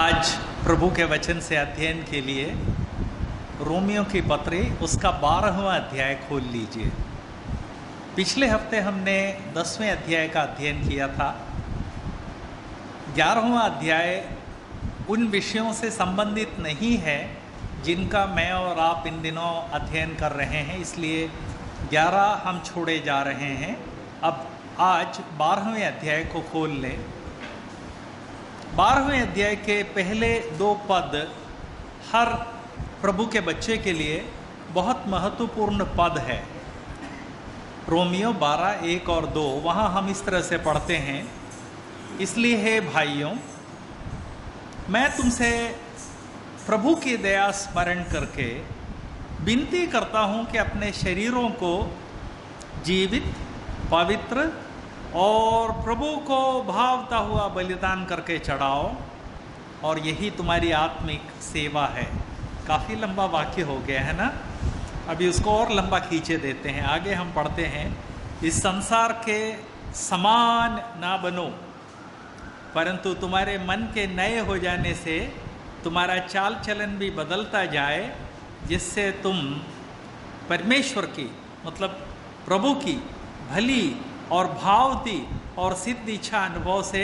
आज प्रभु के वचन से अध्ययन के लिए रोमियो की पत्री उसका 12वां अध्याय खोल लीजिए। पिछले हफ्ते हमने 10वें अध्याय का अध्ययन किया था। 11वां अध्याय उन विषयों से संबंधित नहीं है जिनका मैं और आप इन दिनों अध्ययन कर रहे हैं, इसलिए 11 हम छोड़े जा रहे हैं। अब आज 12वें अध्याय को खोल लें। 12वें अध्याय के पहले 2 पद हर प्रभु के बच्चे के लिए बहुत महत्वपूर्ण पद है। रोमियो 12:1 और 2 वहाँ हम इस तरह से पढ़ते हैं, इसलिए हे भाइयों, मैं तुमसे प्रभु की दया स्मरण करके विनती करता हूँ कि अपने शरीरों को जीवित, पवित्र और प्रभु को भावता हुआ बलिदान करके चढ़ाओ, और यही तुम्हारी आत्मिक सेवा है। काफ़ी लंबा वाक्य हो गया है ना, अभी उसको और लंबा खींचे देते हैं। आगे हम पढ़ते हैं, इस संसार के समान ना बनो, परंतु तुम्हारे मन के नए हो जाने से तुम्हारा चाल चलन भी बदलता जाए, जिससे तुम परमेश्वर की, मतलब प्रभु की भली और भावती और सिद्ध इच्छा अनुभव से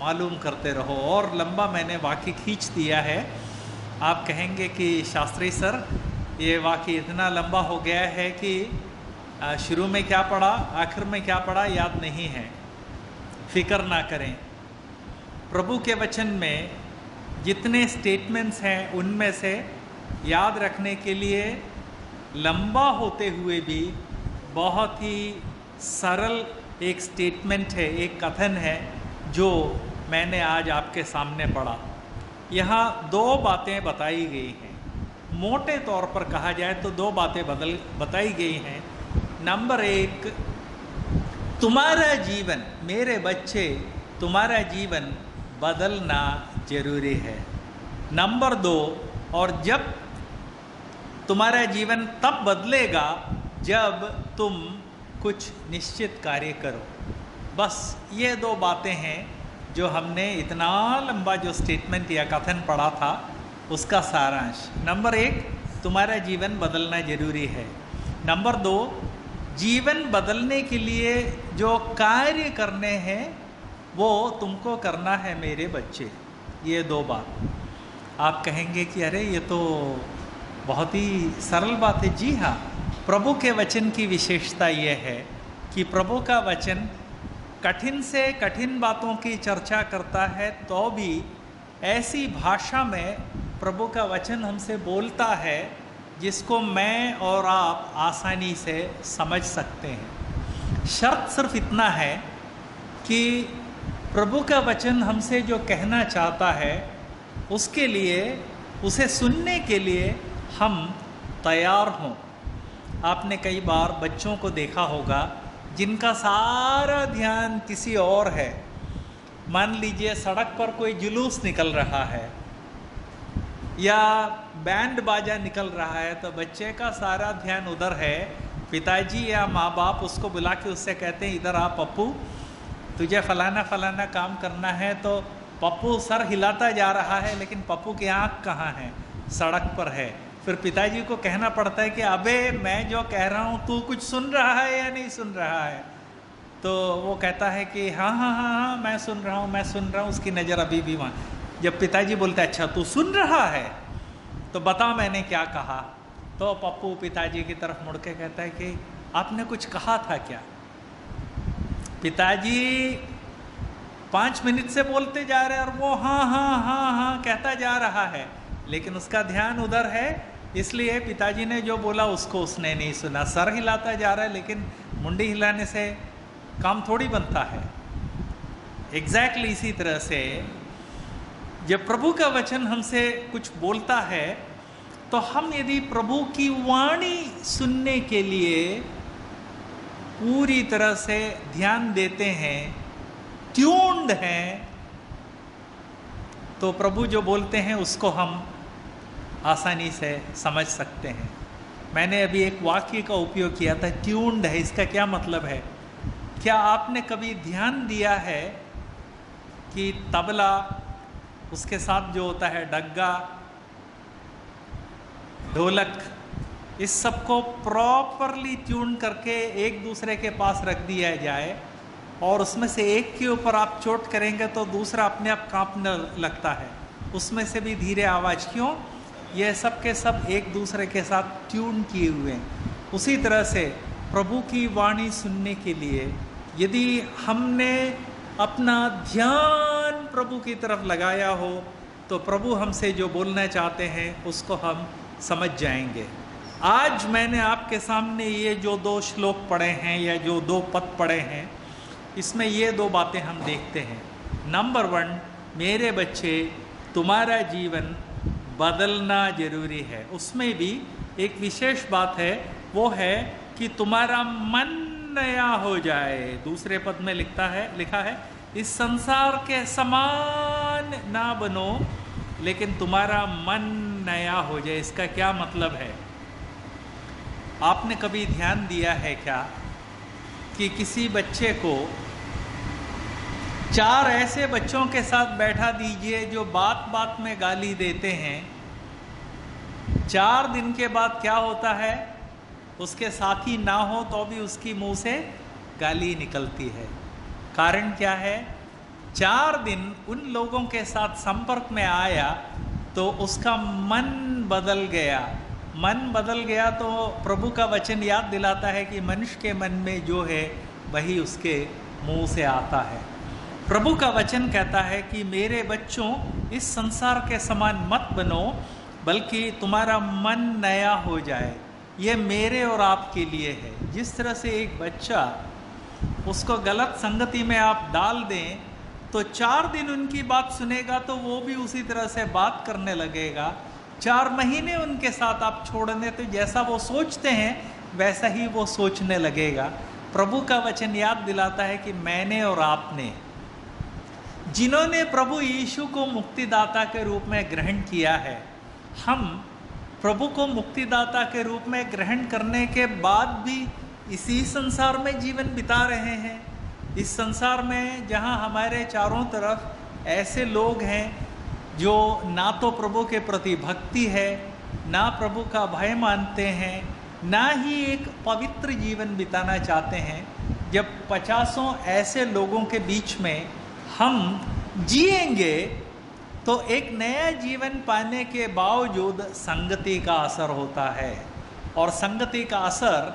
मालूम करते रहो। और लंबा मैंने वाक्य खींच दिया है। आप कहेंगे कि शास्त्री सर, ये वाक्य इतना लंबा हो गया है कि शुरू में क्या पढ़ा, आखिर में क्या पढ़ा याद नहीं है। फिक्र ना करें, प्रभु के वचन में जितने स्टेटमेंट्स हैं उनमें से याद रखने के लिए लंबा होते हुए भी बहुत ही सरल एक स्टेटमेंट है, एक कथन है जो मैंने आज आपके सामने पढ़ा। यहाँ 2 बातें बताई गई हैं, मोटे तौर पर कहा जाए तो 2 बातें बताई गई हैं। नंबर 1, तुम्हारा जीवन, मेरे बच्चे, तुम्हारा जीवन बदलना जरूरी है। नंबर 2, और जब तुम्हारा जीवन तब बदलेगा जब तुम कुछ निश्चित कार्य करो। बस ये 2 बातें हैं जो हमने इतना लंबा जो स्टेटमेंट या कथन पढ़ा था उसका सारांश। नंबर 1, तुम्हारा जीवन बदलना जरूरी है। नंबर 2, जीवन बदलने के लिए जो कार्य करने हैं वो तुमको करना है मेरे बच्चे। ये 2 बात। आप कहेंगे कि अरे ये तो बहुत ही सरल बात है। जी हाँ, प्रभु के वचन की विशेषता यह है कि प्रभु का वचन कठिन से कठिन बातों की चर्चा करता है, तो भी ऐसी भाषा में प्रभु का वचन हमसे बोलता है जिसको मैं और आप आसानी से समझ सकते हैं। शर्त सिर्फ इतना है कि प्रभु का वचन हमसे जो कहना चाहता है उसके लिए, उसे सुनने के लिए हम तैयार हों। आपने कई बार बच्चों को देखा होगा जिनका सारा ध्यान किसी और है। मान लीजिए सड़क पर कोई जुलूस निकल रहा है या बैंड बाजा निकल रहा है, तो बच्चे का सारा ध्यान उधर है। पिताजी या माँ बाप उसको बुला के उससे कहते हैं, इधर आ पप्पू, तुझे फलाना फलाना काम करना है। तो पप्पू सर हिलाता जा रहा है, लेकिन पप्पू की आँख कहाँ है, सड़क पर है। फिर पिताजी को कहना पड़ता है कि अबे मैं जो कह रहा हूँ तू कुछ सुन रहा है या नहीं सुन रहा है। तो वो कहता है कि हाँ हाँ हाँ हाँ मैं सुन रहा हूँ, मैं सुन रहा हूँ। उसकी नज़र अभी भी वहाँ। जब पिताजी बोलते हैं अच्छा तू सुन रहा है, तो बताओ मैंने क्या कहा, तो पप्पू पिताजी की तरफ मुड़ के कहता है कि आपने कुछ कहा था क्या। पिताजी 5 मिनट से बोलते जा रहे हैं और वो हाँ हाँ हाँ हाँ कहता जा रहा है, लेकिन उसका ध्यान उधर है, इसलिए पिताजी ने जो बोला उसको उसने नहीं सुना। सर हिलाता जा रहा है, लेकिन मुंडी हिलाने से काम थोड़ी बनता है। एग्जैक्टली इसी तरह से जब प्रभु का वचन हमसे कुछ बोलता है, तो हम यदि प्रभु की वाणी सुनने के लिए पूरी तरह से ध्यान देते हैं, ट्यून्ड हैं, तो प्रभु जो बोलते हैं उसको हम आसानी से समझ सकते हैं। मैंने अभी एक वाक्य का उपयोग किया था, ट्यून्ड है। इसका क्या मतलब है? क्या आपने कभी ध्यान दिया है कि तबला उसके साथ जो होता है डग्गा, ढोलक, इस सब को प्रॉपरली ट्यून करके एक दूसरे के पास रख दिया जाए और उसमें से एक के ऊपर आप चोट करेंगे तो दूसरा अपने आप कांपने लगता है, उसमें से भी धीरे आवाज़। क्यों? यह सब के सब एक दूसरे के साथ ट्यून किए हुए हैं। उसी तरह से प्रभु की वाणी सुनने के लिए यदि हमने अपना ध्यान प्रभु की तरफ लगाया हो तो प्रभु हमसे जो बोलना चाहते हैं उसको हम समझ जाएंगे। आज मैंने आपके सामने ये जो दो श्लोक पढ़े हैं या जो दो पद पढ़े हैं, इसमें ये दो बातें हम देखते हैं। नंबर वन, मेरे बच्चे तुम्हारा जीवन बदलना जरूरी है। उसमें भी एक विशेष बात है, वो है कि तुम्हारा मन नया हो जाए। दूसरे पद में लिखा है इस संसार के समान ना बनो लेकिन तुम्हारा मन नया हो जाए। इसका क्या मतलब है? आपने कभी ध्यान दिया है क्या कि किसी बच्चे को चार ऐसे बच्चों के साथ बैठा दीजिए जो बात बात में गाली देते हैं। 4 दिन के बाद क्या होता है? उसके साथी ना हो तो भी उसकी मुंह से गाली निकलती है। कारण क्या है? 4 दिन उन लोगों के साथ संपर्क में आया तो उसका मन बदल गया। मन बदल गया तो प्रभु का वचन याद दिलाता है कि मनुष्य के मन में जो है वही उसके मुंह से आता है। प्रभु का वचन कहता है कि मेरे बच्चों इस संसार के समान मत बनो बल्कि तुम्हारा मन नया हो जाए। ये मेरे और आपके लिए है। जिस तरह से एक बच्चा, उसको गलत संगति में आप डाल दें तो 4 दिन उनकी बात सुनेगा तो वो भी उसी तरह से बात करने लगेगा। 4 महीने उनके साथ आप छोड़ने तो जैसा वो सोचते हैं वैसा ही वो सोचने लगेगा। प्रभु का वचन याद दिलाता है कि मैंने और आपने, जिन्होंने प्रभु यीशु को मुक्तिदाता के रूप में ग्रहण किया है, हम प्रभु को मुक्तिदाता के रूप में ग्रहण करने के बाद भी इसी संसार में जीवन बिता रहे हैं। इस संसार में जहाँ हमारे चारों तरफ ऐसे लोग हैं जो ना तो प्रभु के प्रति भक्ति है, ना प्रभु का भय मानते हैं, ना ही एक पवित्र जीवन बिताना चाहते हैं, जब 50 ऐसे लोगों के बीच में हम जिएंगे तो एक नया जीवन पाने के बावजूद संगति का असर होता है। और संगति का असर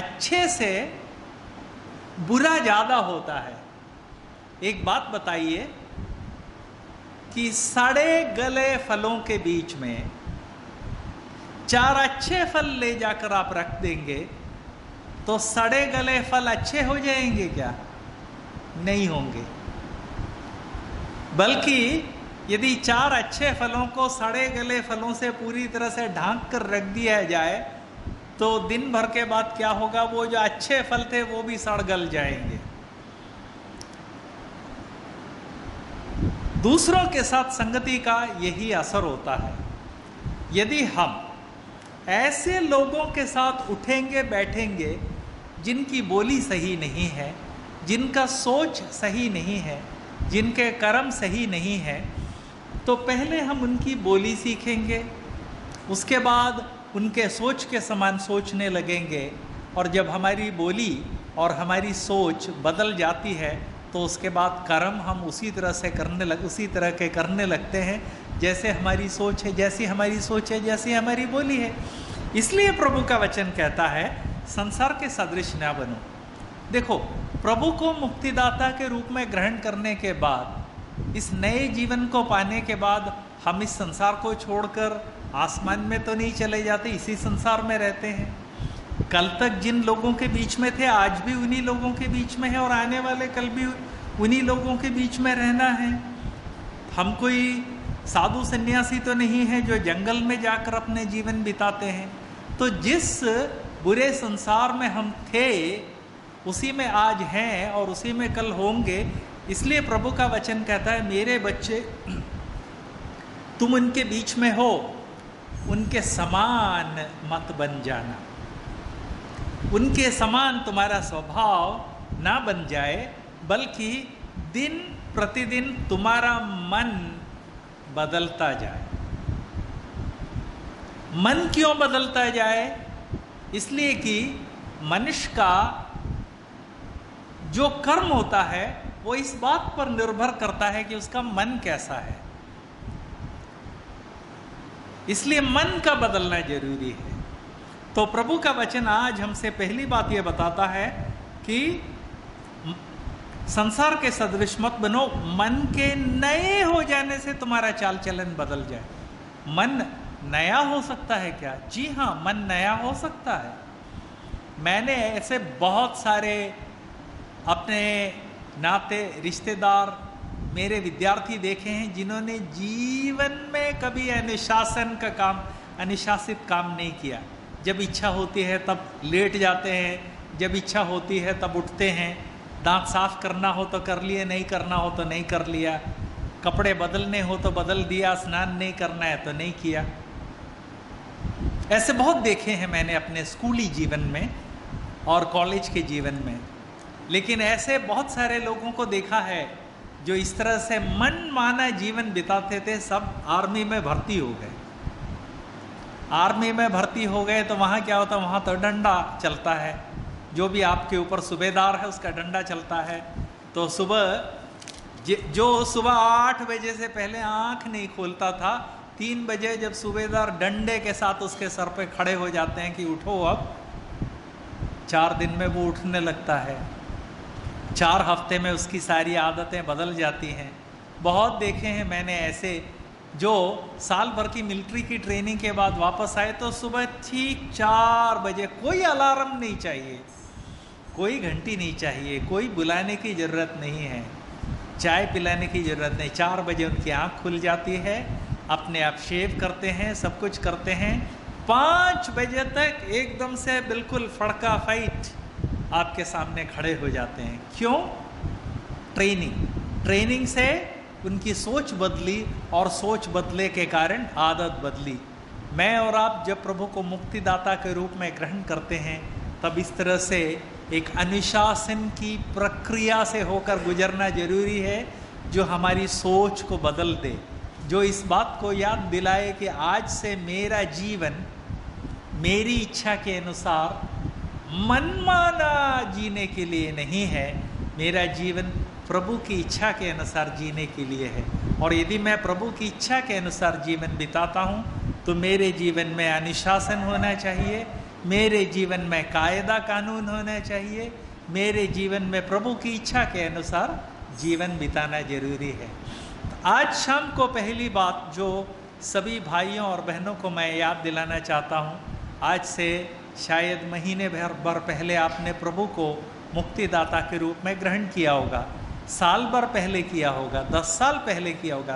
अच्छे से बुरा ज़्यादा होता है। एक बात बताइए कि सड़े गले फलों के बीच में 4 अच्छे फल ले जाकर आप रख देंगे तो सड़े गले फल अच्छे हो जाएंगे क्या? नहीं होंगे। बल्कि यदि 4 अच्छे फलों को सड़े गले फलों से पूरी तरह से ढांक कर रख दिया जाए तो दिन भर के बाद क्या होगा? वो जो अच्छे फल थे वो भी सड़ गल जाएंगे। दूसरों के साथ संगति का यही असर होता है। यदि हम ऐसे लोगों के साथ उठेंगे बैठेंगे जिनकी बोली सही नहीं है, जिनका सोच सही नहीं है, जिनके कर्म सही नहीं है, तो पहले हम उनकी बोली सीखेंगे, उसके बाद उनके सोच के समान सोचने लगेंगे। और जब हमारी बोली और हमारी सोच बदल जाती है तो उसके बाद कर्म हम उसी तरह के करने लगते हैं जैसे हमारी सोच है, जैसी हमारी सोच है, जैसी हमारी बोली है। इसलिए प्रभु का वचन कहता है संसार के सदृश ना बनो। देखो, प्रभु को मुक्तिदाता के रूप में ग्रहण करने के बाद, इस नए जीवन को पाने के बाद, हम इस संसार को छोड़कर आसमान में तो नहीं चले जाते, इसी संसार में रहते हैं। कल तक जिन लोगों के बीच में थे आज भी उन्हीं लोगों के बीच में है और आने वाले कल भी उन्हीं लोगों के बीच में रहना है। हम कोई साधु सन्यासी तो नहीं है जो जंगल में जाकर अपने जीवन बिताते हैं। तो जिस बुरे संसार में हम थे उसी में आज हैं और उसी में कल होंगे। इसलिए प्रभु का वचन कहता है मेरे बच्चे तुम उनके बीच में हो, उनके समान मत बन जाना, उनके समान तुम्हारा स्वभाव ना बन जाए, बल्कि दिन प्रतिदिन तुम्हारा मन बदलता जाए। मन क्यों बदलता जाए? इसलिए कि मनुष्य का जो कर्म होता है वो इस बात पर निर्भर करता है कि उसका मन कैसा है। इसलिए मन का बदलना जरूरी है। तो प्रभु का वचन आज हमसे पहली बात ये बताता है कि संसार के सदृश मत बनो, मन के नए हो जाने से तुम्हारा चाल चलन बदल जाए। मन नया हो सकता है क्या? जी हाँ, मन नया हो सकता है। मैंने ऐसे बहुत सारे अपने नाते रिश्तेदार, मेरे विद्यार्थी देखे हैं जिन्होंने जीवन में कभी अनुशासन का काम, अनुशासित काम नहीं किया। जब इच्छा होती है तब लेट जाते हैं, जब इच्छा होती है तब उठते हैं, दांत साफ करना हो तो कर लिए, नहीं करना हो तो नहीं कर लिया, कपड़े बदलने हो तो बदल दिया, स्नान नहीं करना है तो नहीं किया। ऐसे बहुत देखे हैं मैंने अपने स्कूली जीवन में और कॉलेज के जीवन में। लेकिन ऐसे बहुत सारे लोगों को देखा है जो इस तरह से मन माना जीवन बिताते थे। सब आर्मी में भर्ती हो गए। आर्मी में भर्ती हो गए तो वहाँ क्या होता है? वहाँ तो डंडा चलता है। जो भी आपके ऊपर सूबेदार है उसका डंडा चलता है। तो सुबह 8 बजे से पहले आँख नहीं खोलता था, 3 बजे जब सूबेदार डंडे के साथ उसके सर पे खड़े हो जाते हैं कि उठो अब, 4 दिन में वो उठने लगता है, 4 हफ्ते में उसकी सारी आदतें बदल जाती हैं। बहुत देखे हैं मैंने ऐसे जो साल भर की मिलिट्री की ट्रेनिंग के बाद वापस आए तो सुबह ठीक 4 बजे, कोई अलार्म नहीं चाहिए, कोई घंटी नहीं चाहिए, कोई बुलाने की ज़रूरत नहीं है, चाय पिलाने की ज़रूरत नहीं, 4 बजे उनकी आँख खुल जाती है, अपने आप शेव करते हैं, सब कुछ करते हैं। 5 बजे तक एकदम से बिल्कुल फड़का फाइट आपके सामने खड़े हो जाते हैं। क्यों? ट्रेनिंग से उनकी सोच बदली और सोच बदले के कारण आदत बदली। मैं और आप जब प्रभु को मुक्तिदाता के रूप में ग्रहण करते हैं तब इस तरह से एक अनुशासन की प्रक्रिया से होकर गुजरना जरूरी है जो हमारी सोच को बदल दे, जो इस बात को याद दिलाए कि आज से मेरा जीवन मेरी इच्छा के अनुसार मनमाना जीने के लिए नहीं है, मेरा जीवन प्रभु की इच्छा के अनुसार जीने के लिए है। और यदि मैं प्रभु की इच्छा के अनुसार जीवन बिताता हूँ तो मेरे जीवन में अनुशासन होना चाहिए, मेरे जीवन में कायदा कानून होना चाहिए, मेरे जीवन में प्रभु की इच्छा के अनुसार जीवन बिताना जरूरी है। आज शाम को पहली बात जो सभी भाइयों और बहनों को मैं याद दिलाना चाहता हूँ, आज से शायद महीने भर पहले आपने प्रभु को मुक्तिदाता के रूप में ग्रहण किया होगा, साल भर पहले किया होगा, 10 साल पहले किया होगा,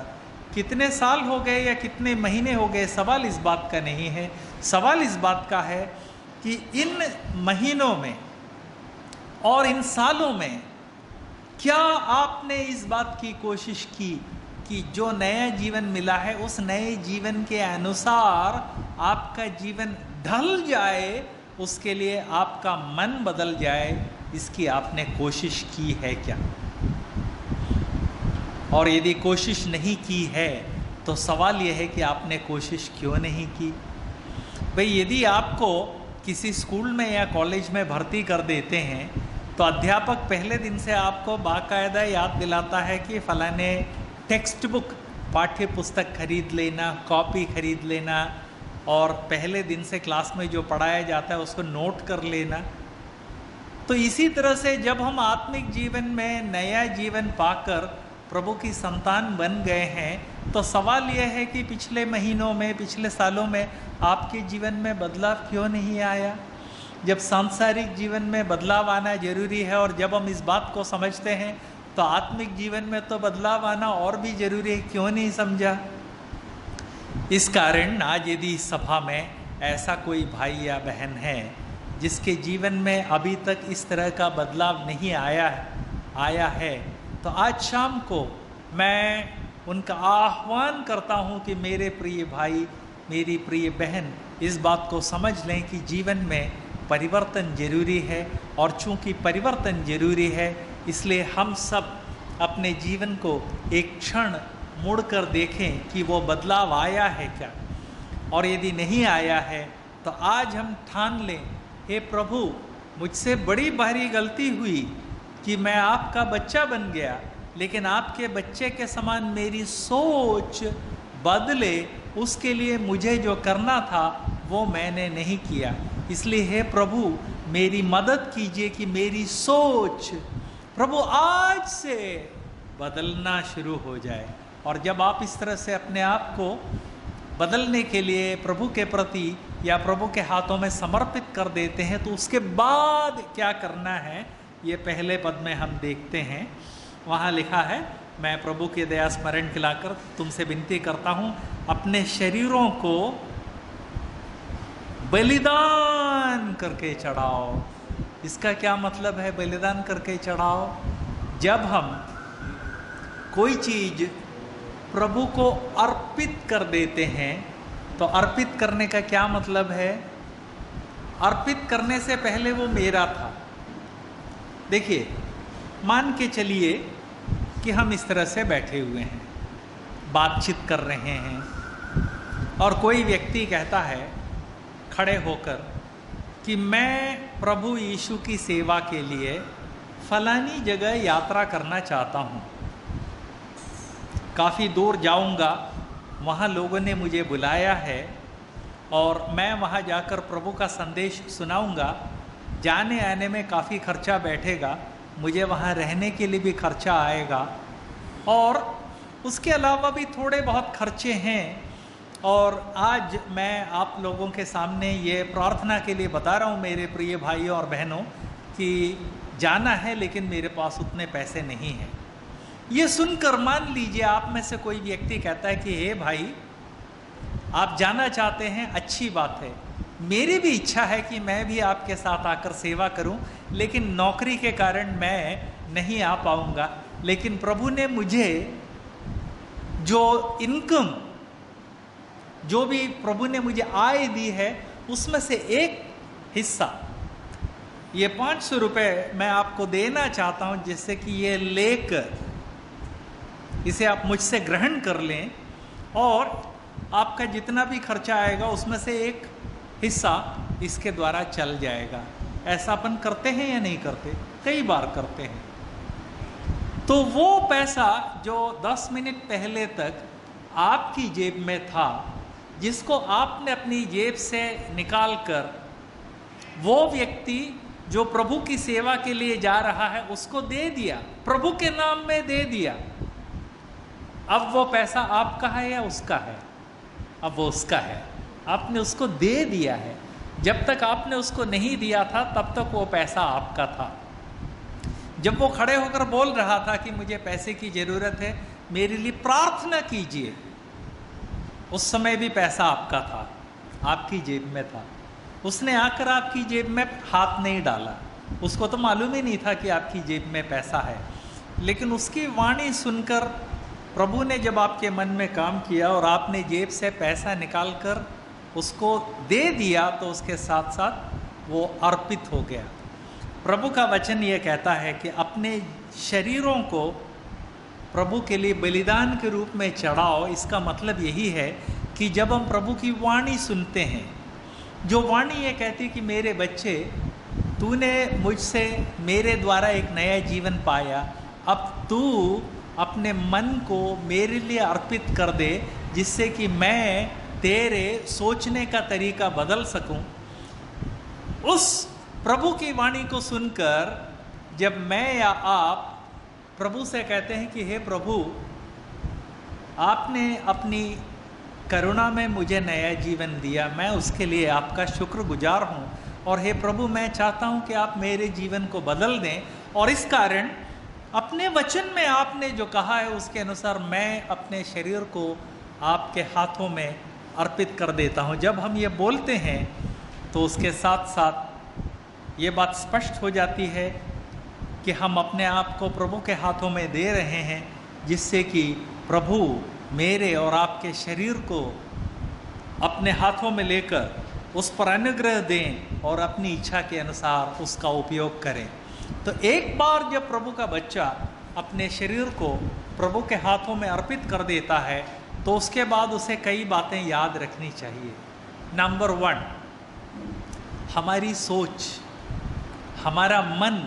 कितने साल हो गए या कितने महीने हो गए सवाल इस बात का नहीं है। सवाल इस बात का है कि इन महीनों में और इन सालों में क्या आपने इस बात की कोशिश की कि जो नया जीवन मिला है उस नए जीवन के अनुसार आपका जीवन ढल जाए, उसके लिए आपका मन बदल जाए, इसकी आपने कोशिश की है क्या? और यदि कोशिश नहीं की है तो सवाल यह है कि आपने कोशिश क्यों नहीं की? भाई यदि आपको किसी स्कूल में या कॉलेज में भर्ती कर देते हैं तो अध्यापक पहले दिन से आपको बाकायदा याद दिलाता है कि फलाने टेक्स्ट बुक, पाठ्य पुस्तक खरीद लेना, कॉपी खरीद लेना, और पहले दिन से क्लास में जो पढ़ाया जाता है उसको नोट कर लेना। तो इसी तरह से जब हम आत्मिक जीवन में नया जीवन पाकर प्रभु की संतान बन गए हैं तो सवाल यह है कि पिछले महीनों में, पिछले सालों में आपके जीवन में बदलाव क्यों नहीं आया? जब सांसारिक जीवन में बदलाव आना जरूरी है और जब हम इस बात को समझते हैं तो आत्मिक जीवन में तो बदलाव आना और भी जरूरी है, क्यों नहीं समझा? इस कारण आज यदि इस सभा में ऐसा कोई भाई या बहन है जिसके जीवन में अभी तक इस तरह का बदलाव नहीं आया है तो आज शाम को मैं उनका आह्वान करता हूँ कि मेरे प्रिय भाई, मेरी प्रिय बहन, इस बात को समझ लें कि जीवन में परिवर्तन जरूरी है। और चूंकि परिवर्तन जरूरी है इसलिए हम सब अपने जीवन को एक क्षण मुड़कर देखें कि वो बदलाव आया है क्या, और यदि नहीं आया है तो आज हम ठान लें, हे प्रभु मुझसे बड़ी भारी गलती हुई कि मैं आपका बच्चा बन गया, लेकिन आपके बच्चे के समान मेरी सोच बदले, उसके लिए मुझे जो करना था वो मैंने नहीं किया। इसलिए हे प्रभु मेरी मदद कीजिए कि मेरी सोच प्रभु आज से बदलना शुरू हो जाए। और जब आप इस तरह से अपने आप को बदलने के लिए प्रभु के प्रति या प्रभु के हाथों में समर्पित कर देते हैं, तो उसके बाद क्या करना है ये पहले पद में हम देखते हैं। वहाँ लिखा है, मैं प्रभु की दया स्मरण दिलाकर तुमसे विनती करता हूँ, अपने शरीरों को बलिदान करके चढ़ाओ। इसका क्या मतलब है बलिदान करके चढ़ाओ? जब हम कोई चीज़ प्रभु को अर्पित कर देते हैं, तो अर्पित करने का क्या मतलब है? अर्पित करने से पहले वो मेरा था। देखिए, मान के चलिए कि हम इस तरह से बैठे हुए हैं, बातचीत कर रहे हैं, और कोई व्यक्ति कहता है खड़े होकर कि मैं प्रभु यीशु की सेवा के लिए फलानी जगह यात्रा करना चाहता हूँ, काफ़ी दूर जाऊँगा, वहाँ लोगों ने मुझे बुलाया है और मैं वहाँ जाकर प्रभु का संदेश सुनाऊँगा। जाने आने में काफ़ी खर्चा बैठेगा, मुझे वहाँ रहने के लिए भी खर्चा आएगा, और उसके अलावा भी थोड़े बहुत खर्चे हैं। और आज मैं आप लोगों के सामने ये प्रार्थना के लिए बता रहा हूँ मेरे प्रिय भाइयों और बहनों, कि जाना है लेकिन मेरे पास उतने पैसे नहीं हैं। ये सुनकर मान लीजिए आप में से कोई व्यक्ति कहता है कि हे भाई आप जाना चाहते हैं, अच्छी बात है, मेरी भी इच्छा है कि मैं भी आपके साथ आकर सेवा करूं, लेकिन नौकरी के कारण मैं नहीं आ पाऊंगा, लेकिन प्रभु ने मुझे जो इनकम, जो भी प्रभु ने मुझे आय दी है, उसमें से एक हिस्सा, ये 500 रुपये मैं आपको देना चाहता हूं, जिससे कि ये लेकर इसे आप मुझसे ग्रहण कर लें, और आपका जितना भी खर्चा आएगा उसमें से एक हिस्सा इसके द्वारा चल जाएगा। ऐसा अपन करते हैं या नहीं करते? कई बार करते हैं। तो वो पैसा जो 10 मिनट पहले तक आपकी जेब में था, जिसको आपने अपनी जेब से निकाल कर वो व्यक्ति जो प्रभु की सेवा के लिए जा रहा है उसको दे दिया, प्रभु के नाम में दे दिया। अब वो पैसा आपका है या उसका है? अब वो उसका है, आपने उसको दे दिया है। जब तक आपने उसको नहीं दिया था तब तक वो पैसा आपका था। जब वो खड़े होकर बोल रहा था कि मुझे पैसे की ज़रूरत है, मेरे लिए प्रार्थना कीजिए, उस समय भी पैसा आपका था, आपकी जेब में था। उसने आकर आपकी जेब में हाथ नहीं डाला, उसको तो मालूम ही नहीं था कि आपकी जेब में पैसा है, लेकिन उसकी वाणी सुनकर प्रभु ने जब आपके मन में काम किया और आपने जेब से पैसा निकाल कर उसको दे दिया, तो उसके साथ साथ वो अर्पित हो गया। प्रभु का वचन ये कहता है कि अपने शरीरों को प्रभु के लिए बलिदान के रूप में चढ़ाओ। इसका मतलब यही है कि जब हम प्रभु की वाणी सुनते हैं, जो वाणी ये कहती है कि मेरे बच्चे तूने मुझसे, मेरे द्वारा एक नया जीवन पाया, अब तू अपने मन को मेरे लिए अर्पित कर दे, जिससे कि मैं तेरे सोचने का तरीका बदल सकूं। उस प्रभु की वाणी को सुनकर जब मैं या आप प्रभु से कहते हैं कि हे प्रभु आपने अपनी करुणा में मुझे नया जीवन दिया, मैं उसके लिए आपका शुक्रगुजार हूं, और हे प्रभु मैं चाहता हूं कि आप मेरे जीवन को बदल दें, और इस कारण अपने वचन में आपने जो कहा है उसके अनुसार मैं अपने शरीर को आपके हाथों में अर्पित कर देता हूँ। जब हम ये बोलते हैं तो उसके साथ साथ ये बात स्पष्ट हो जाती है कि हम अपने आप को प्रभु के हाथों में दे रहे हैं, जिससे कि प्रभु मेरे और आपके शरीर को अपने हाथों में लेकर उस पर अनुग्रह दें और अपनी इच्छा के अनुसार उसका उपयोग करें। तो एक बार जब प्रभु का बच्चा अपने शरीर को प्रभु के हाथों में अर्पित कर देता है तो उसके बाद उसे कई बातें याद रखनी चाहिए। नंबर 1, हमारी सोच, हमारा मन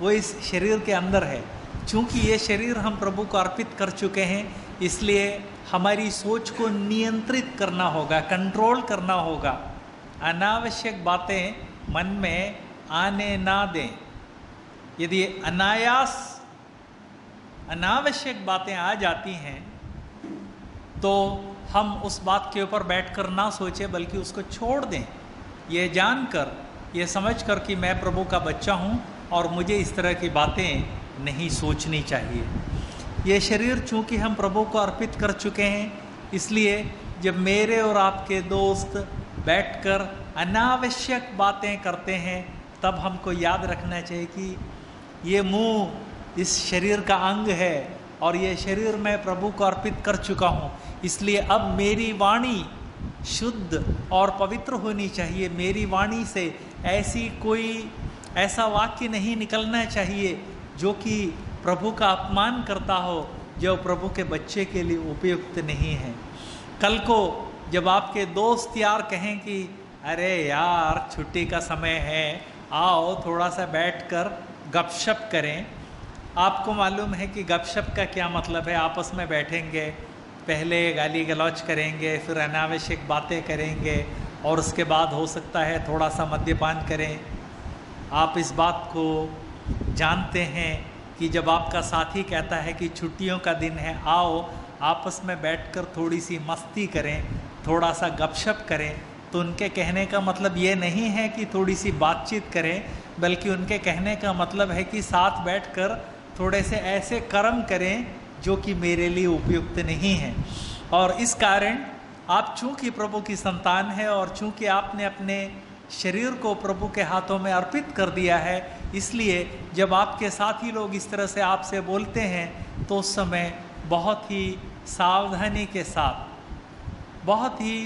वो इस शरीर के अंदर है। चूँकि ये शरीर हम प्रभु को अर्पित कर चुके हैं, इसलिए हमारी सोच को नियंत्रित करना होगा, कंट्रोल करना होगा। अनावश्यक बातें मन में आने ना दें। यदि अनायास अनावश्यक बातें आ जाती हैं तो हम उस बात के ऊपर बैठकर ना सोचें, बल्कि उसको छोड़ दें, ये जानकर, ये समझकर कि मैं प्रभु का बच्चा हूँ और मुझे इस तरह की बातें नहीं सोचनी चाहिए। ये शरीर चूँकि हम प्रभु को अर्पित कर चुके हैं, इसलिए जब मेरे और आपके दोस्त बैठकर अनावश्यक बातें करते हैं तब हमको याद रखना चाहिए कि ये मुंह इस शरीर का अंग है और ये शरीर मैं प्रभु को अर्पित कर चुका हूँ, इसलिए अब मेरी वाणी शुद्ध और पवित्र होनी चाहिए। मेरी वाणी से ऐसी कोई ऐसा वाक्य नहीं निकलना चाहिए जो कि प्रभु का अपमान करता हो, जो प्रभु के बच्चे के लिए उपयुक्त नहीं है। कल को जब आपके दोस्त यार कहें कि अरे यार छुट्टी का समय है, आओ थोड़ा सा बैठकर गपशप करें, आपको मालूम है कि गपशप का क्या मतलब है। आपस में बैठेंगे, पहले गाली गलौज करेंगे, फिर अनावश्यक बातें करेंगे और उसके बाद हो सकता है थोड़ा सा मद्यपान करें। आप इस बात को जानते हैं कि जब आपका साथी कहता है कि छुट्टियों का दिन है, आओ आपस में बैठकर थोड़ी सी मस्ती करें, थोड़ा सा गपशप करें, तो उनके कहने का मतलब ये नहीं है कि थोड़ी सी बातचीत करें, बल्कि उनके कहने का मतलब है कि साथ बैठकर थोड़े से ऐसे कर्म करें जो कि मेरे लिए उपयुक्त नहीं है। और इस कारण आप चूँकि प्रभु की संतान है और चूँकि आपने अपने शरीर को प्रभु के हाथों में अर्पित कर दिया है, इसलिए जब आपके साथी लोग इस तरह से आपसे बोलते हैं तो उस समय बहुत ही सावधानी के साथ, बहुत ही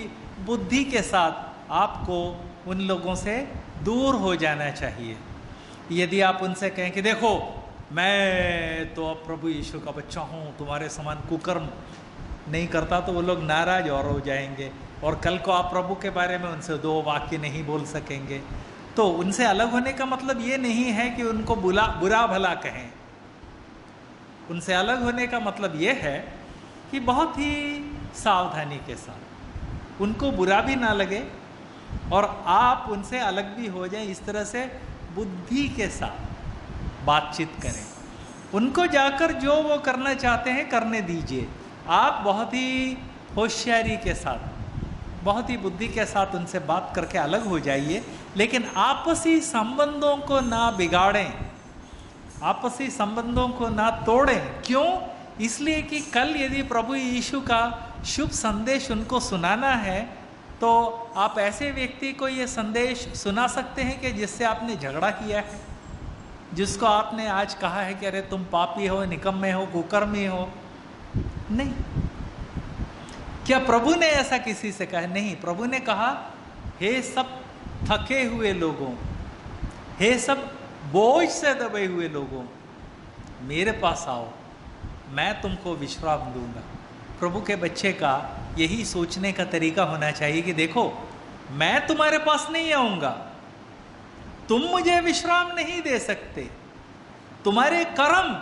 बुद्धि के साथ आपको उन लोगों से दूर हो जाना चाहिए। यदि आप उनसे कहें कि देखो मैं तो अब प्रभु यीशु का बच्चा हूँ, तुम्हारे समान कुकर्म नहीं करता, तो वो लोग नाराज और हो जाएंगे और कल को आप प्रभु के बारे में उनसे 2 वाक्य नहीं बोल सकेंगे। तो उनसे अलग होने का मतलब ये नहीं है कि उनको बुरा भला कहें। उनसे अलग होने का मतलब ये है कि बहुत ही सावधानी के साथ उनको बुरा भी ना लगे और आप उनसे अलग भी हो जाएं। इस तरह से बुद्धि के साथ बातचीत करें। उनको जाकर जो वो करना चाहते हैं करने दीजिए। आप बहुत ही होशियारी के साथ, बहुत ही बुद्धि के साथ उनसे बात करके अलग हो जाइए, लेकिन आपसी संबंधों को ना बिगाड़ें, आपसी संबंधों को ना तोड़ें। क्यों? इसलिए कि कल यदि प्रभु यीशु का शुभ संदेश उनको सुनाना है तो आप ऐसे व्यक्ति को ये संदेश सुना सकते हैं कि जिससे आपने झगड़ा किया है, जिसको आपने आज कहा है कि अरे तुम पापी हो, निकम्मे हो, कुकर्मी हो। नहीं, क्या प्रभु ने ऐसा किसी से कहा? नहीं, प्रभु ने कहा हे सब थके हुए लोगों, हे सब बोझ से दबे हुए लोगों, मेरे पास आओ, मैं तुमको विश्राम दूंगा। प्रभु के बच्चे का यही सोचने का तरीका होना चाहिए कि देखो मैं तुम्हारे पास नहीं आऊँगा, तुम मुझे विश्राम नहीं दे सकते, तुम्हारे कर्म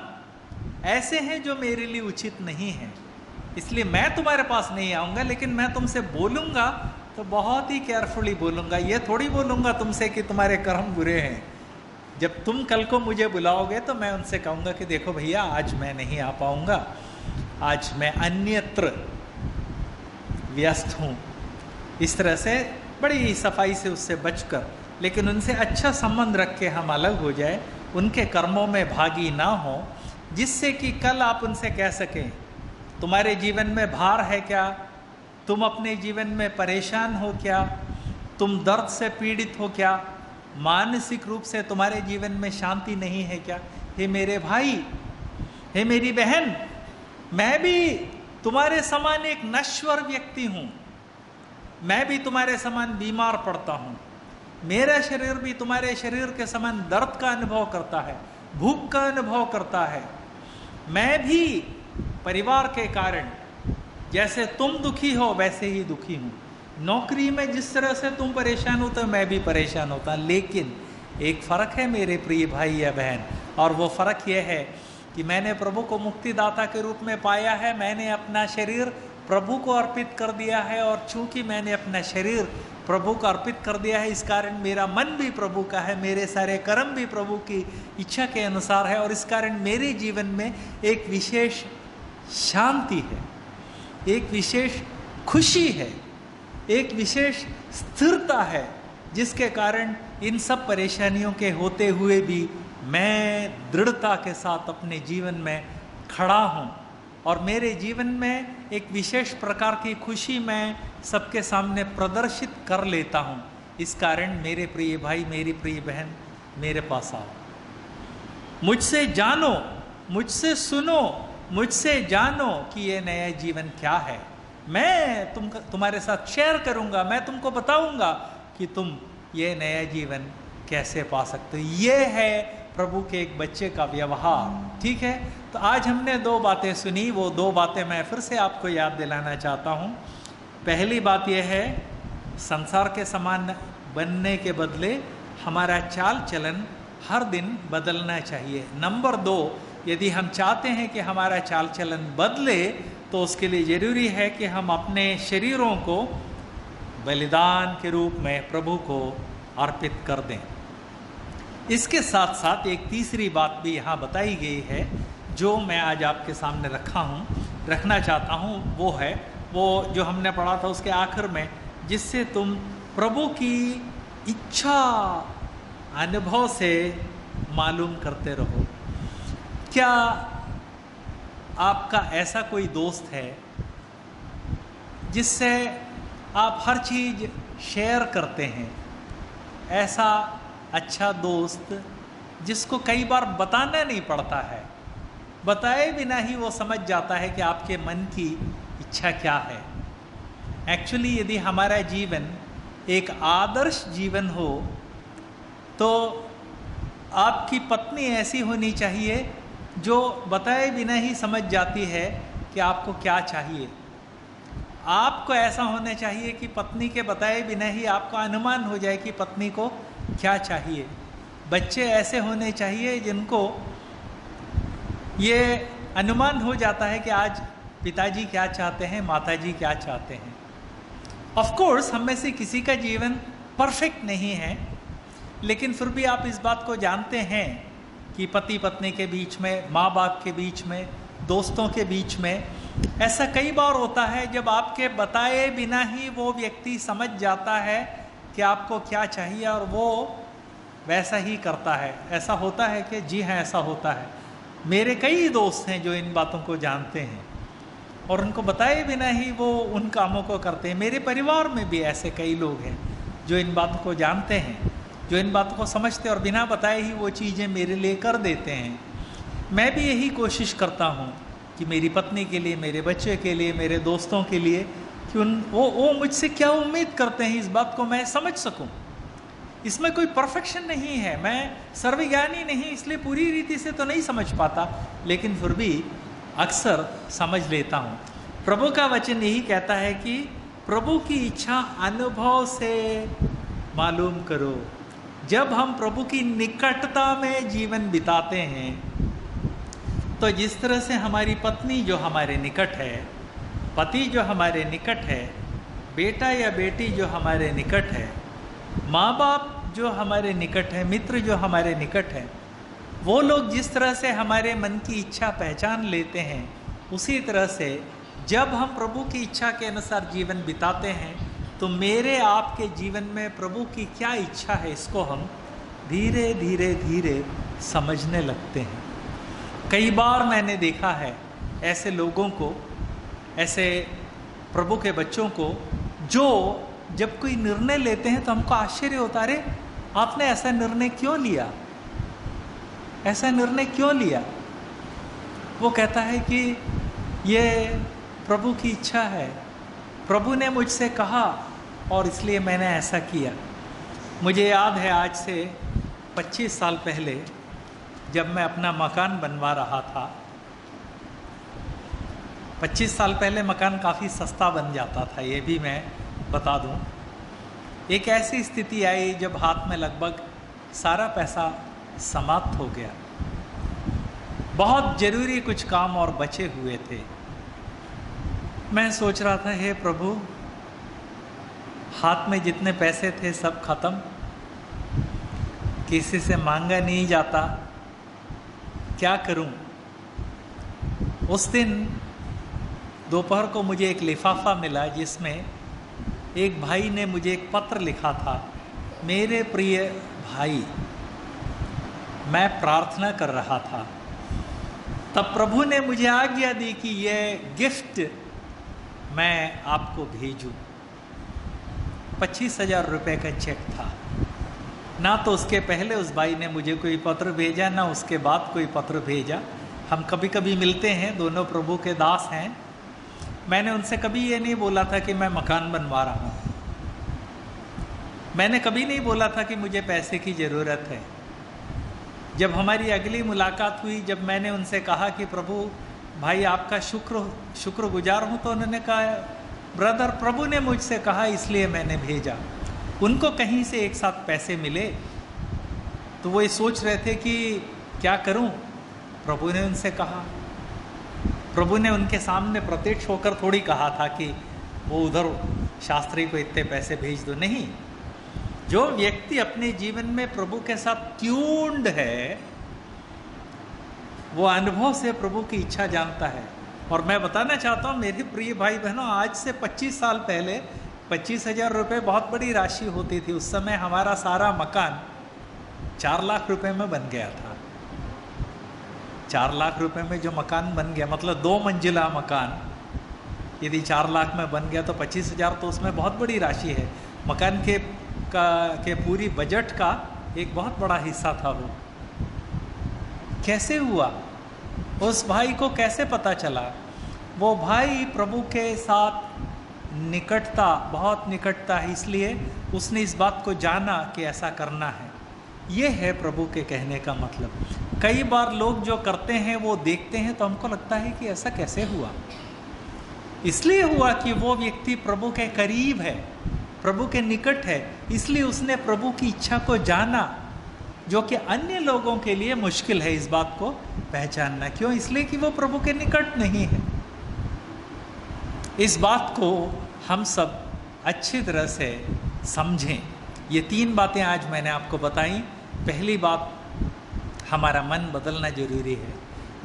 ऐसे हैं जो मेरे लिए उचित नहीं हैं, इसलिए मैं तुम्हारे पास नहीं आऊँगा। लेकिन मैं तुमसे बोलूँगा तो बहुत ही केयरफुली बोलूँगा, ये थोड़ी बोलूँगा तुमसे कि तुम्हारे कर्म बुरे हैं। जब तुम कल को मुझे बुलाओगे तो मैं उनसे कहूँगा कि देखो भैया आज मैं नहीं आ पाऊँगा, आज मैं अन्यत्र व्यस्त हूँ। इस तरह से बड़ी सफाई से उससे बचकर, लेकिन उनसे अच्छा संबंध रख के हम अलग हो जाए, उनके कर्मों में भागी ना हो, जिससे कि कल आप उनसे कह सकें तुम्हारे जीवन में भार है क्या, तुम अपने जीवन में परेशान हो क्या, तुम दर्द से पीड़ित हो क्या, मानसिक रूप से तुम्हारे जीवन में शांति नहीं है क्या। हे मेरे भाई, हे मेरी बहन, मैं भी तुम्हारे समान एक नश्वर व्यक्ति हूँ, मैं भी तुम्हारे समान बीमार पड़ता हूँ, मेरा शरीर भी तुम्हारे शरीर के समान दर्द का अनुभव करता है, भूख का अनुभव करता है, मैं भी परिवार के कारण जैसे तुम दुखी हो वैसे ही दुखी हूँ। नौकरी में जिस तरह से तुम परेशान होते हो मैं भी परेशान होता, लेकिन एक फ़र्क है मेरे प्रिय भाई या बहन, और वो फ़र्क यह है कि मैंने प्रभु को मुक्तिदाता के रूप में पाया है, मैंने अपना शरीर प्रभु को अर्पित कर दिया है, और चूँकि मैंने अपना शरीर प्रभु को अर्पित कर दिया है इस कारण मेरा मन भी प्रभु का है, मेरे सारे कर्म भी प्रभु की इच्छा के अनुसार है, और इस कारण मेरे जीवन में एक विशेष शांति है, एक विशेष खुशी है, एक विशेष स्थिरता है, जिसके कारण इन सब परेशानियों के होते हुए भी मैं दृढ़ता के साथ अपने जीवन में खड़ा हूँ, और मेरे जीवन में एक विशेष प्रकार की खुशी मैं सबके सामने प्रदर्शित कर लेता हूँ। इस कारण मेरे प्रिय भाई मेरी प्रिय बहन मेरे पास आओ, मुझसे जानो, मुझसे सुनो, मुझसे जानो कि ये नया जीवन क्या है। मैं तुम्हारे साथ शेयर करूँगा, मैं तुमको बताऊँगा कि तुम ये नया जीवन कैसे पा सकते हो। ये है प्रभु के एक बच्चे का व्यवहार। ठीक है, तो आज हमने दो बातें सुनी, वो दो बातें मैं फिर से आपको याद दिलाना चाहता हूँ। पहली बात यह है, संसार के समान बनने के बदले हमारा चाल चलन हर दिन बदलना चाहिए। नंबर दो, यदि हम चाहते हैं कि हमारा चाल चलन बदले तो उसके लिए ज़रूरी है कि हम अपने शरीरों को बलिदान के रूप में प्रभु को अर्पित कर दें। इसके साथ साथ एक तीसरी बात भी यहाँ बताई गई है जो मैं आज आपके सामने रखना चाहता हूँ। वो है, वो जो हमने पढ़ा था उसके आखिर में, जिससे तुम प्रभु की इच्छा अनुभव से मालूम करते रहो। क्या आपका ऐसा कोई दोस्त है जिससे आप हर चीज़ शेयर करते हैं? ऐसा अच्छा दोस्त जिसको कई बार बताना नहीं पड़ता है, बताए बिना ही वो समझ जाता है कि आपके मन की इच्छा क्या है। एक्चुअली यदि हमारा जीवन एक आदर्श जीवन हो तो आपकी पत्नी ऐसी होनी चाहिए जो बताए बिना ही समझ जाती है कि आपको क्या चाहिए। आपको ऐसा होना चाहिए कि पत्नी के बताए बिना ही आपको अनुमान हो जाए कि पत्नी को क्या चाहिए। बच्चे ऐसे होने चाहिए जिनको ये अनुमान हो जाता है कि आज पिताजी क्या चाहते हैं, माताजी क्या चाहते हैं। ऑफ कोर्स हम में से किसी का जीवन परफेक्ट नहीं है, लेकिन फिर भी आप इस बात को जानते हैं कि पति पत्नी के बीच में, माँ बाप के बीच में, दोस्तों के बीच में ऐसा कई बार होता है जब आपके बताए बिना ही वो व्यक्ति समझ जाता है कि आपको क्या चाहिए और वो वैसा ही करता है। ऐसा होता है कि जी हाँ, ऐसा होता है। मेरे कई दोस्त हैं जो इन बातों को जानते हैं और उनको बताए बिना ही वो उन कामों को करते हैं। मेरे परिवार में भी ऐसे कई लोग हैं जो इन बातों को जानते हैं, जो इन बातों को समझते हैं और बिना बताए ही वो चीज़ें मेरे लिए कर देते हैं। मैं भी यही कोशिश करता हूँ कि मेरी पत्नी के लिए, मेरे बच्चे के लिए, मेरे दोस्तों के लिए कि वो मुझसे क्या उम्मीद करते हैं इस बात को मैं समझ सकूं। इसमें कोई परफेक्शन नहीं है, मैं सर्वज्ञानी नहीं, इसलिए पूरी रीति से तो नहीं समझ पाता, लेकिन फिर भी अक्सर समझ लेता हूं। प्रभु का वचन यही कहता है कि प्रभु की इच्छा अनुभव से मालूम करो। जब हम प्रभु की निकटता में जीवन बिताते हैं तो जिस तरह से हमारी पत्नी जो हमारे निकट है, पति जो हमारे निकट है, बेटा या बेटी जो हमारे निकट है, माँ बाप जो हमारे निकट है, मित्र जो हमारे निकट हैं, वो लोग जिस तरह से हमारे मन की इच्छा पहचान लेते हैं, उसी तरह से जब हम प्रभु की इच्छा के अनुसार जीवन बिताते हैं तो मेरे आपके जीवन में प्रभु की क्या इच्छा है इसको हम धीरे धीरे धीरे समझने लगते हैं। कई बार मैंने देखा है ऐसे लोगों को, ऐसे प्रभु के बच्चों को जो जब कोई निर्णय लेते हैं तो हमको आश्चर्य होता है, अरे आपने ऐसा निर्णय क्यों लिया, ऐसा निर्णय क्यों लिया। वो कहता है कि ये प्रभु की इच्छा है, प्रभु ने मुझसे कहा और इसलिए मैंने ऐसा किया। मुझे याद है आज से 25 साल पहले जब मैं अपना मकान बनवा रहा था 25 साल पहले मकान काफ़ी सस्ता बन जाता था, ये भी मैं बता दूं। एक ऐसी स्थिति आई जब हाथ में लगभग सारा पैसा समाप्त हो गया, बहुत ज़रूरी कुछ काम और बचे हुए थे। मैं सोच रहा था, हे प्रभु, हाथ में जितने पैसे थे सब ख़त्म, किसी से मांगा नहीं जाता, क्या करूं? उस दिन दोपहर को मुझे एक लिफाफा मिला जिसमें एक भाई ने मुझे एक पत्र लिखा था। मेरे प्रिय भाई, मैं प्रार्थना कर रहा था, तब प्रभु ने मुझे आज्ञा दी कि यह गिफ्ट मैं आपको भेजूं। 25,000 रुपये का चेक था। ना तो उसके पहले उस भाई ने मुझे कोई पत्र भेजा, ना उसके बाद कोई पत्र भेजा। हम कभी कभी मिलते हैं, दोनों प्रभु के दास हैं। मैंने उनसे कभी ये नहीं बोला था कि मैं मकान बनवा रहा हूँ, मैंने कभी नहीं बोला था कि मुझे पैसे की ज़रूरत है। जब हमारी अगली मुलाकात हुई, जब मैंने उनसे कहा कि प्रभु भाई आपका शुक्रगुजार हूँ, तो उन्होंने कहा, ब्रदर, प्रभु ने मुझसे कहा इसलिए मैंने भेजा। उनको कहीं से एक साथ पैसे मिले, तो वो ये सोच रहे थे कि क्या करूँ। प्रभु ने उनसे कहा, प्रभु ने उनके सामने प्रत्यक्ष होकर थोड़ी कहा था कि वो उधर शास्त्री को इतने पैसे भेज दो। नहीं, जो व्यक्ति अपने जीवन में प्रभु के साथ ट्यून्ड है, वो अनुभव से प्रभु की इच्छा जानता है। और मैं बताना चाहता हूँ मेरे प्रिय भाई बहनों, आज से 25 साल पहले 25,000 रुपये बहुत बड़ी राशि होती थी। उस समय हमारा सारा मकान 4 लाख रुपए में बन गया था। 4 लाख रुपए में जो मकान बन गया, मतलब 2 मंजिला मकान, यदि 4 लाख में बन गया तो 25,000 तो उसमें बहुत बड़ी राशि है। मकान के पूरी बजट का एक बहुत बड़ा हिस्सा था वो। कैसे हुआ? उस भाई को कैसे पता चला? वो भाई प्रभु के साथ निकटता, बहुत निकटता है, इसलिए उसने इस बात को जाना कि ऐसा करना है। ये है प्रभु के कहने का मतलब। कई बार लोग जो करते हैं वो देखते हैं तो हमको लगता है कि ऐसा कैसे हुआ। इसलिए हुआ कि वो व्यक्ति प्रभु के करीब है, प्रभु के निकट है, इसलिए उसने प्रभु की इच्छा को जाना, जो कि अन्य लोगों के लिए मुश्किल है इस बात को पहचानना। क्यों? इसलिए कि वो प्रभु के निकट नहीं है। इस बात को हम सब अच्छी तरह से समझें। ये 3 बातें आज मैंने आपको बताई। पहली बात, हमारा मन बदलना जरूरी है।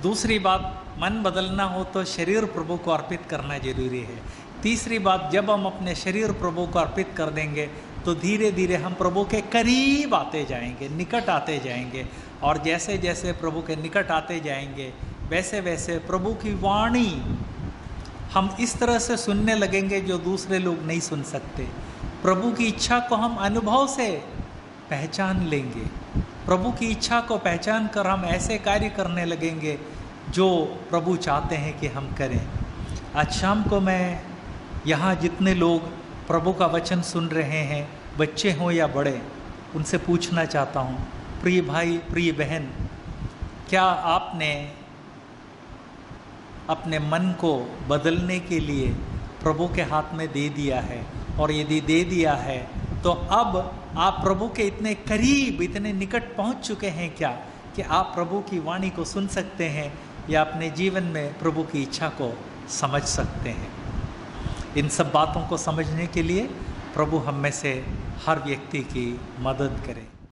दूसरी बात, मन बदलना हो तो शरीर प्रभु को अर्पित करना जरूरी है। तीसरी बात, जब हम अपने शरीर प्रभु को अर्पित कर देंगे तो धीरे धीरे हम प्रभु के करीब आते जाएंगे, निकट आते जाएंगे। और जैसे जैसे प्रभु के निकट आते जाएंगे, वैसे वैसे प्रभु की वाणी हम इस तरह से सुनने लगेंगे जो दूसरे लोग नहीं सुन सकते। प्रभु की इच्छा को हम अनुभव से पहचान लेंगे। प्रभु की इच्छा को पहचान कर हम ऐसे कार्य करने लगेंगे जो प्रभु चाहते हैं कि हम करें। आज शाम को मैं यहाँ जितने लोग प्रभु का वचन सुन रहे हैं, बच्चे हों या बड़े, उनसे पूछना चाहता हूँ, प्रिय भाई प्रिय बहन, क्या आपने अपने मन को बदलने के लिए प्रभु के हाथ में दे दिया है? और यदि दे दिया है तो अब आप प्रभु के इतने करीब, इतने निकट पहुँच चुके हैं क्या कि आप प्रभु की वाणी को सुन सकते हैं या अपने जीवन में प्रभु की इच्छा को समझ सकते हैं? इन सब बातों को समझने के लिए प्रभु हम में से हर व्यक्ति की मदद करें।